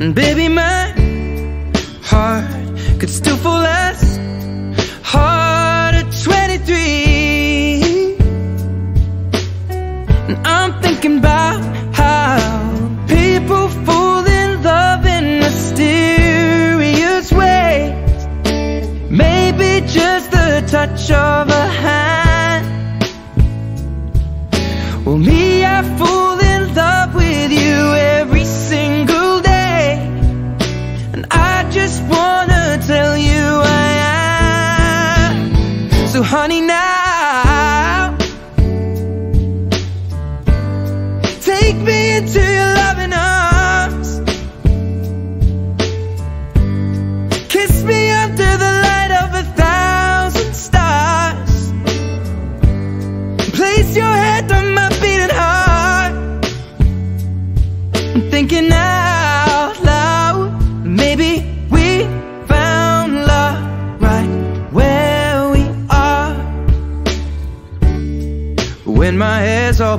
And baby, my heart could still fall as hard at 23. And I'm thinking about how people fall in love in mysterious ways. Maybe just the touch of a hand. Well, me, I fall in love with you every single day, and I just wanna tell you I am. So honey, now take me into your loving arms, kiss me under the light of 1,000 stars, place your head on my beating heart. I'm thinking out loud, maybe we found love right where we are. When my hair's all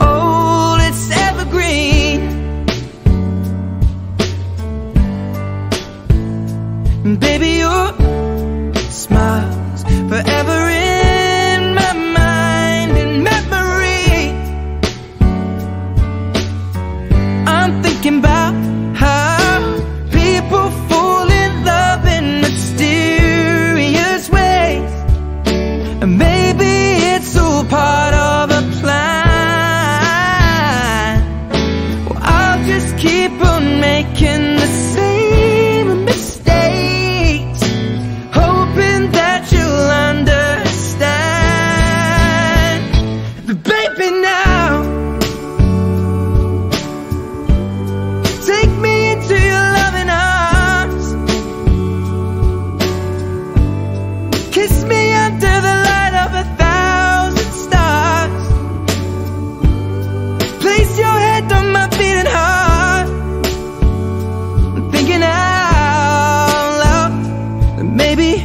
old, it's evergreen. And baby, your smile's forever in my mind and memory. I'm thinking about how people fall in love in mysterious ways, and maybe it's all part of a plan. Well, I'll just keep on making the same mistakes, hoping that you'll understand. But baby, now take me into your loving arms, kiss me under the light of 1,000 stars, place your head on my beating heart. I'm thinking out loud that maybe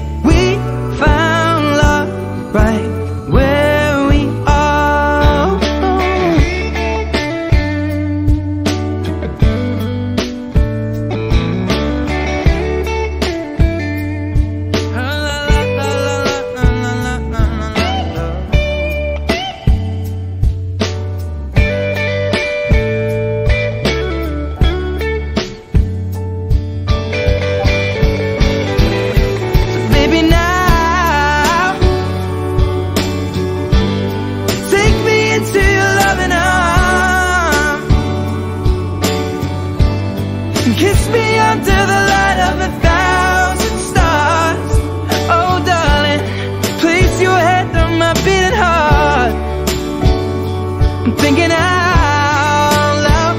kiss me under the light of 1,000 stars. Oh darling, place your head on my beating heart. I'm thinking out loud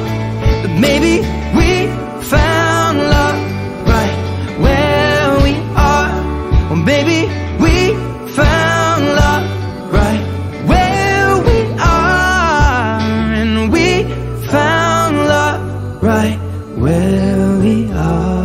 that maybe we found love right where we are. Or maybe we found love right where we are. And we found love right where we are.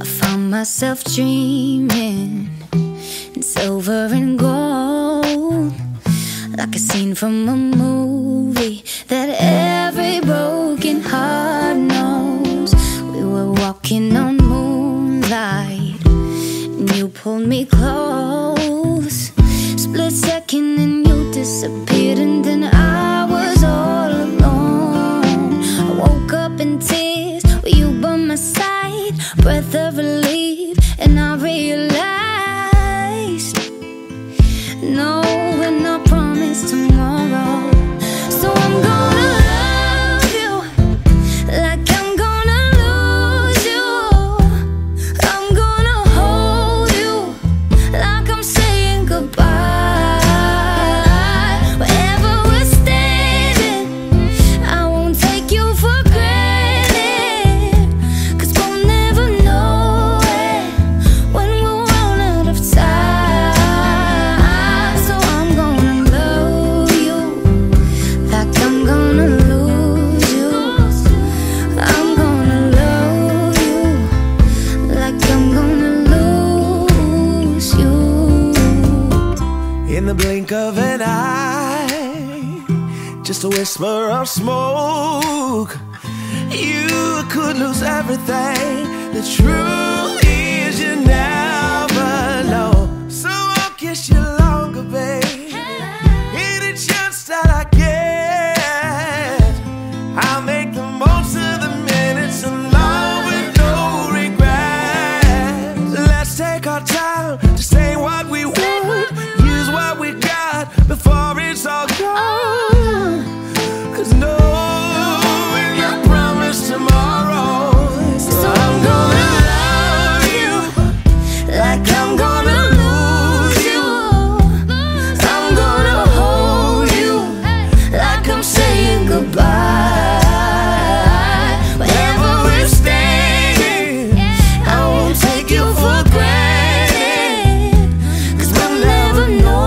I found myself dreaming in silver and gold, like a scene from a movie that every broken heart knows. We were walking on moonlight, pulled me close. Split second and you disappeared, and then I was all alone. I woke up in tears with you by my side, breath of relief, and I realized no, and I promised tomorrow. So I'm gonna of an eye, just a whisper of smoke. You could lose everything. The truth is you never know. So I'll kiss you longer, babe. Any chance that I get, I'll make the most of the minutes in love with no regrets. Let's take our time to say what we want, use what we got before it's all gone. Cause no, and I promise tomorrow. So I'm gonna love you like I'm gonna lose you. I'm gonna hold you like I'm saying goodbye. Wherever we're standing, I won't take you for granted. Cause we'll never know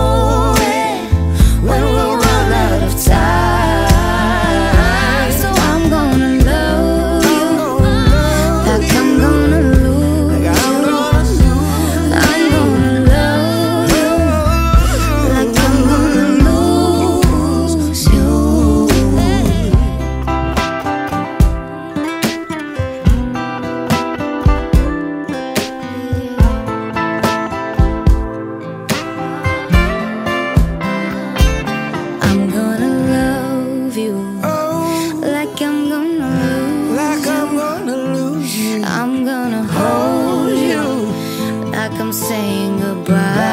saying goodbye.